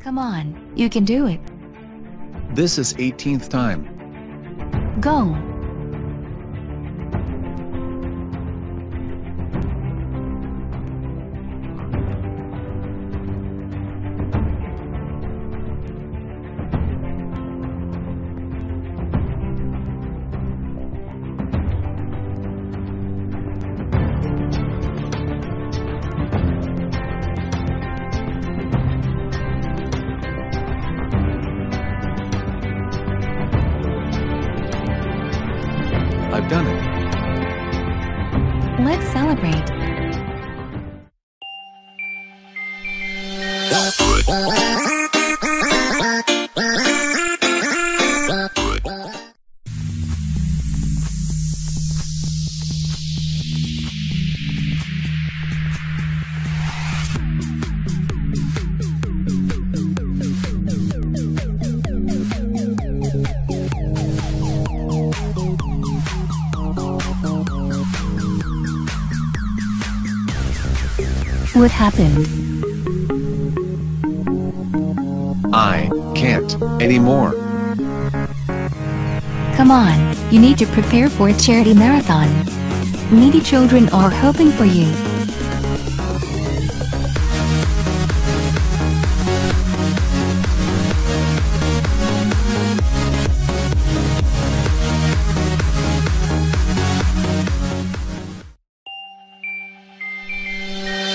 Come on, you can do it. This is 18th time. Go. I've done it. Let's celebrate. What happened? I can't anymore. Come on, you need to prepare for a charity marathon. Needy children are hoping for you.